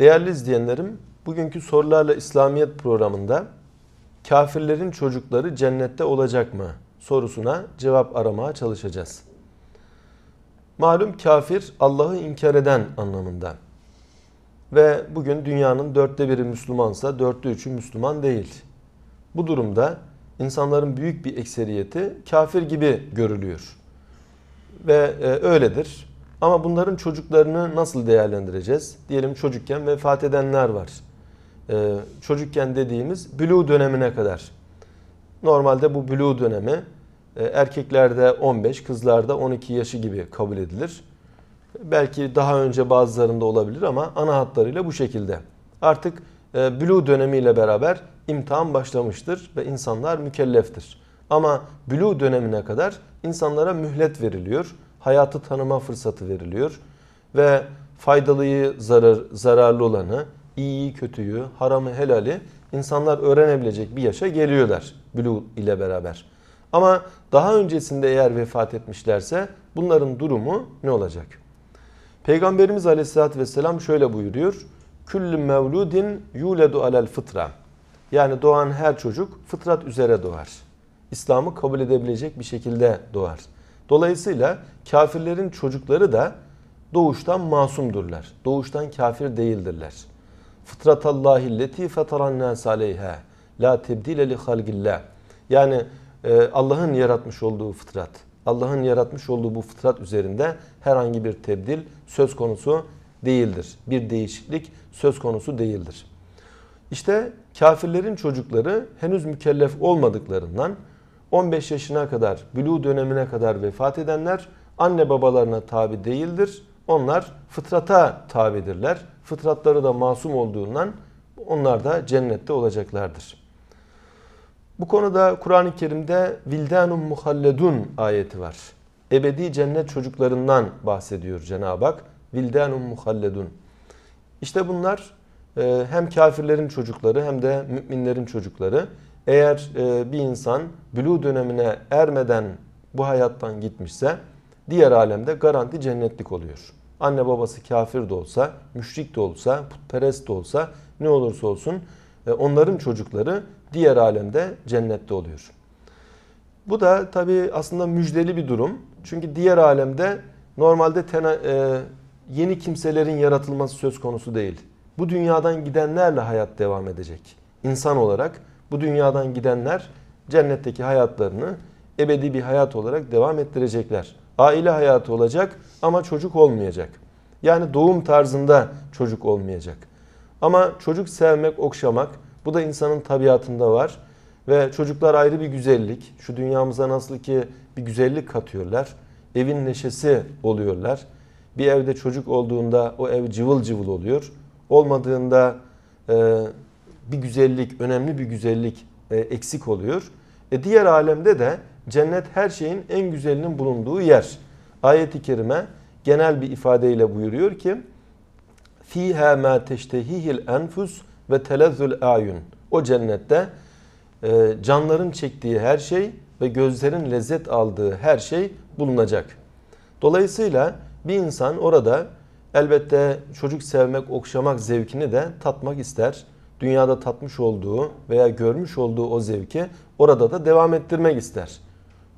Değerli izleyenlerim, bugünkü Sorularla İslamiyet programında kafirlerin çocukları cennette olacak mı sorusuna cevap aramaya çalışacağız. Malum kafir Allah'ı inkar eden anlamında ve bugün dünyanın 1/4'ü Müslümansa 3/4'ü Müslüman değil. Bu durumda insanların büyük bir ekseriyeti kafir gibi görülüyor ve öyledir. Ama bunların çocuklarını nasıl değerlendireceğiz? Diyelim çocukken vefat edenler var. Çocukken dediğimiz bülû dönemine kadar. Normalde bu bülû dönemi erkeklerde 15, kızlarda 12 yaşı gibi kabul edilir. Belki daha önce bazılarında olabilir ama ana hatlarıyla bu şekilde. Artık bülû dönemiyle beraber imtihan başlamıştır ve insanlar mükelleftir. Ama bülû dönemine kadar insanlara mühlet veriliyor. Hayatı tanıma fırsatı veriliyor ve faydalıyı, zararlı olanı, iyiyi, kötüyü, haramı, helali insanlar öğrenebilecek bir yaşa geliyorlar bülû ile beraber. Ama daha öncesinde eğer vefat etmişlerse bunların durumu ne olacak? Peygamberimiz Aleyhisselatü Vesselam şöyle buyuruyor. Küllü mevludin yuledu alel fıtra. Yani doğan her çocuk fıtrat üzere doğar. İslam'ı kabul edebilecek bir şekilde doğar. Dolayısıyla kafirlerin çocukları da doğuştan masumdurlar. Doğuştan kafir değildirler. Fıtratallahi leti fetarannâs aleyhâ la tebdîle li halgillâh. Yani Allah'ın yaratmış olduğu fıtrat. Allah'ın yaratmış olduğu bu fıtrat üzerinde herhangi bir tebdil söz konusu değildir. Bir değişiklik söz konusu değildir. İşte kafirlerin çocukları henüz mükellef olmadıklarından 15 yaşına kadar, bülû dönemine kadar vefat edenler anne babalarına tabi değildir. Onlar fıtrata tabidirler. Fıtratları da masum olduğundan onlar da cennette olacaklardır. Bu konuda Kur'an-ı Kerim'de Vildanun Muhalledun ayeti var. Ebedi cennet çocuklarından bahsediyor Cenab-ı Hak. Vildanun Muhalledun. İşte bunlar hem kafirlerin çocukları hem de müminlerin çocukları. Eğer bir insan bülû dönemine ermeden bu hayattan gitmişse diğer alemde garanti cennetlik oluyor. Anne babası kafir de olsa, müşrik de olsa, putperest de olsa ne olursa olsun onların çocukları diğer alemde cennette oluyor. Bu da tabii aslında müjdeli bir durum. Çünkü diğer alemde normalde yeni kimselerin yaratılması söz konusu değil. Bu dünyadan gidenlerle hayat devam edecek. İnsan olarak bu dünyadan gidenler cennetteki hayatlarını ebedi bir hayat olarak devam ettirecekler. Aile hayatı olacak ama çocuk olmayacak. Yani doğum tarzında çocuk olmayacak. Ama çocuk sevmek, okşamak bu da insanın tabiatında var. Ve çocuklar ayrı bir güzellik. Şu dünyamıza nasıl ki bir güzellik katıyorlar. Evin neşesi oluyorlar. Bir evde çocuk olduğunda o ev cıvıl cıvıl oluyor. Olmadığında bir güzellik, önemli bir güzellik eksik oluyor. Diğer alemde de cennet her şeyin en güzelinin bulunduğu yer. Ayet-i kerime genel bir ifadeyle buyuruyor ki فِيهَا مَا تَشْتَهِهِ الْاَنْفُسُ وَتَلَذُّ الْاَعْيُنُ. O cennette canların çektiği her şey ve gözlerin lezzet aldığı her şey bulunacak. Dolayısıyla bir insan orada elbette çocuk sevmek, okşamak zevkini de tatmak ister. Dünyada tatmış olduğu veya görmüş olduğu o zevki orada da devam ettirmek ister.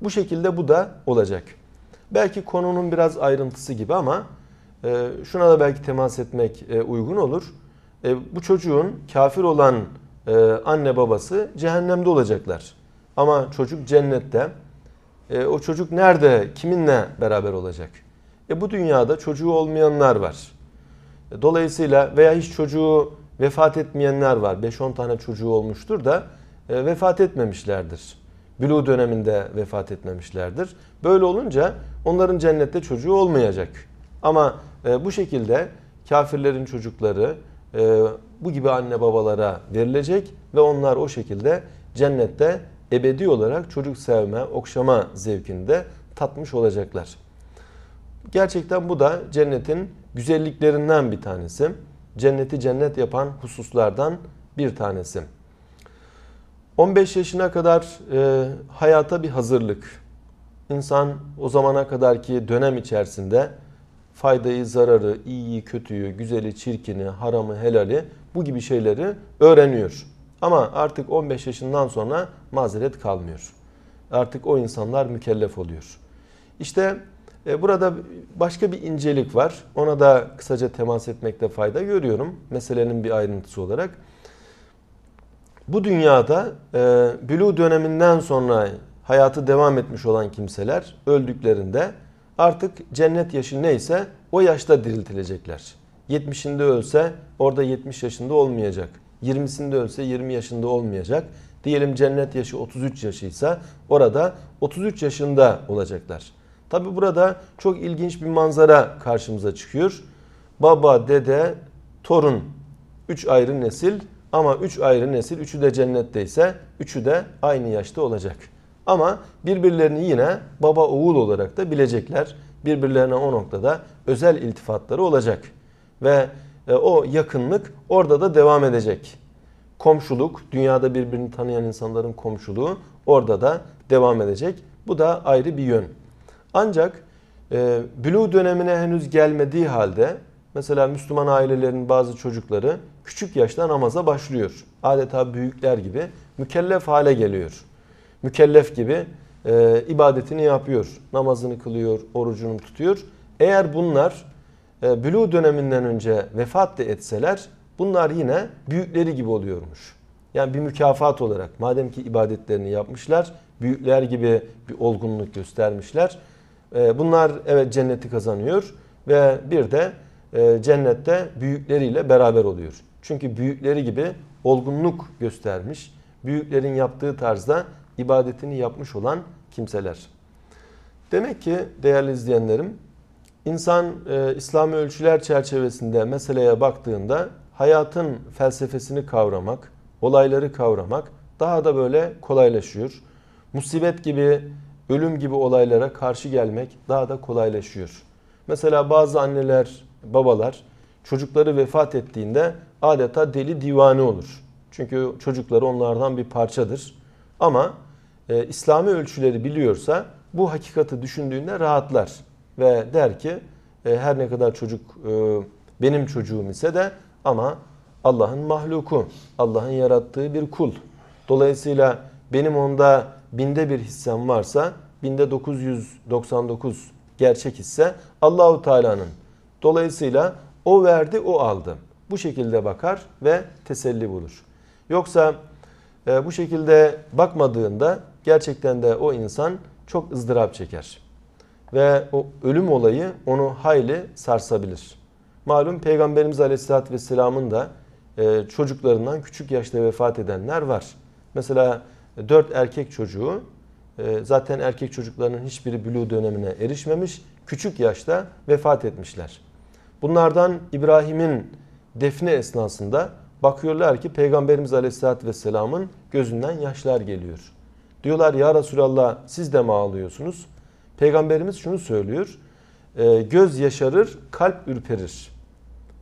Bu şekilde bu da olacak. Belki konunun biraz ayrıntısı gibi ama şuna da belki temas etmek uygun olur. Bu çocuğun kafir olan anne babası cehennemde olacaklar. Ama çocuk cennette. O çocuk nerede, kiminle beraber olacak? Bu dünyada çocuğu olmayanlar var. Dolayısıyla veya hiç çocuğu vefat etmeyenler var. 5-10 tane çocuğu olmuştur da vefat etmemişlerdir. Bülû döneminde vefat etmemişlerdir. Böyle olunca onların cennette çocuğu olmayacak. Ama bu şekilde kafirlerin çocukları bu gibi anne babalara verilecek ve onlar o şekilde cennette ebedi olarak çocuk sevme, okşama zevkini de tatmış olacaklar. Gerçekten bu da cennetin güzelliklerinden bir tanesi. Cenneti cennet yapan hususlardan bir tanesi. 15 yaşına kadar hayata bir hazırlık. İnsan o zamana kadarki dönem içerisinde faydayı, zararı, iyiyi, kötüyü, güzeli, çirkini, haramı, helali bu gibi şeyleri öğreniyor. Ama artık 15 yaşından sonra mazeret kalmıyor. Artık o insanlar mükellef oluyor. İşte burada başka bir incelik var. Ona da kısaca temas etmekte fayda görüyorum. Meselenin bir ayrıntısı olarak. Bu dünyada bülû döneminden sonra hayatı devam etmiş olan kimseler öldüklerinde artık cennet yaşı neyse o yaşta diriltilecekler. 70'inde ölse orada 70 yaşında olmayacak. 20'sinde ölse 20 yaşında olmayacak. Diyelim cennet yaşı 33 yaşıysa orada 33 yaşında olacaklar. Tabi burada çok ilginç bir manzara karşımıza çıkıyor. Baba, dede, torun. 3 ayrı nesil ama 3 ayrı nesil, üçü de cennetteyse üçü de aynı yaşta olacak. Ama birbirlerini yine baba oğul olarak da bilecekler. Birbirlerine o noktada özel iltifatları olacak. Ve o yakınlık orada da devam edecek. Komşuluk, dünyada birbirini tanıyan insanların komşuluğu orada da devam edecek. Bu da ayrı bir yön. Ancak bülû dönemine henüz gelmediği halde mesela Müslüman ailelerin bazı çocukları küçük yaşta namaza başlıyor. Adeta büyükler gibi mükellef hale geliyor. Mükellef gibi ibadetini yapıyor, namazını kılıyor, orucunu tutuyor. Eğer bunlar bülû döneminden önce vefat da etseler bunlar yine büyükleri gibi oluyormuş. Yani bir mükafat olarak madem ki ibadetlerini yapmışlar, büyükler gibi bir olgunluk göstermişler. Bunlar evet cenneti kazanıyor ve bir de cennette büyükleriyle beraber oluyor. Çünkü büyükleri gibi olgunluk göstermiş, büyüklerin yaptığı tarzda ibadetini yapmış olan kimseler. Demek ki değerli izleyenlerim, insan İslami ölçüler çerçevesinde meseleye baktığında hayatın felsefesini kavramak, olayları kavramak daha da böyle kolaylaşıyor. Musibet gibi, ölüm gibi olaylara karşı gelmek daha da kolaylaşıyor. Mesela bazı anneler, babalar çocukları vefat ettiğinde adeta deli divane olur. Çünkü çocukları onlardan bir parçadır. Ama İslami ölçüleri biliyorsa bu hakikati düşündüğünde rahatlar. Ve der ki her ne kadar çocuk benim çocuğum ise de ama Allah'ın mahluku, Allah'ın yarattığı bir kul. Dolayısıyla benim onda 1000'de 1 hissem varsa 1999 gerçek hisse Allahu Teala'nın. Dolayısıyla o verdi, o aldı. Bu şekilde bakar ve teselli bulur. Yoksa bu şekilde bakmadığında gerçekten de o insan çok ızdırap çeker. Ve o ölüm olayı onu hayli sarsabilir. Malum Peygamberimiz Aleyhisselatü Vesselam'ın da çocuklarından küçük yaşta vefat edenler var. Mesela 4 erkek çocuğu, zaten erkek çocuklarının hiçbiri bülû dönemine erişmemiş, küçük yaşta vefat etmişler. Bunlardan İbrahim'in defni esnasında bakıyorlar ki Peygamberimiz Aleyhisselatü Vesselam'ın gözünden yaşlar geliyor. Diyorlar ya Resulallah siz de mi ağlıyorsunuz? Peygamberimiz şunu söylüyor, göz yaşarır, kalp ürperir.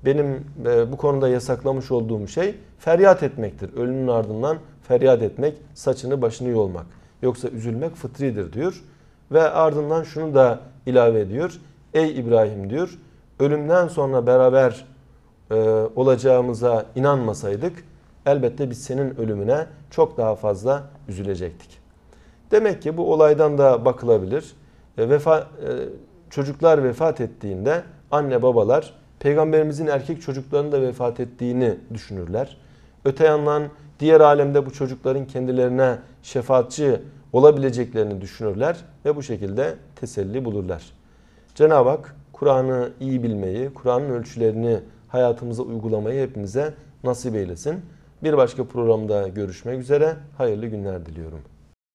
Benim bu konuda yasaklamış olduğum şey feryat etmektir. Ölümün ardından feryat etmek, saçını başını yolmak. Yoksa üzülmek fıtridir diyor. Ve ardından şunu da ilave ediyor. Ey İbrahim diyor, ölümden sonra beraber olacağımıza inanmasaydık elbette biz senin ölümüne çok daha fazla üzülecektik. Demek ki bu olaydan da bakılabilir. Çocuklar vefat ettiğinde anne babalar Peygamberimizin erkek çocuklarının da vefat ettiğini düşünürler. Öte yandan diğer alemde bu çocukların kendilerine şefaatçi olabileceklerini düşünürler ve bu şekilde teselli bulurlar. Cenab-ı Hak Kur'an'ı iyi bilmeyi, Kur'an'ın ölçülerini hayatımıza uygulamayı hepimize nasip eylesin. Bir başka programda görüşmek üzere. Hayırlı günler diliyorum.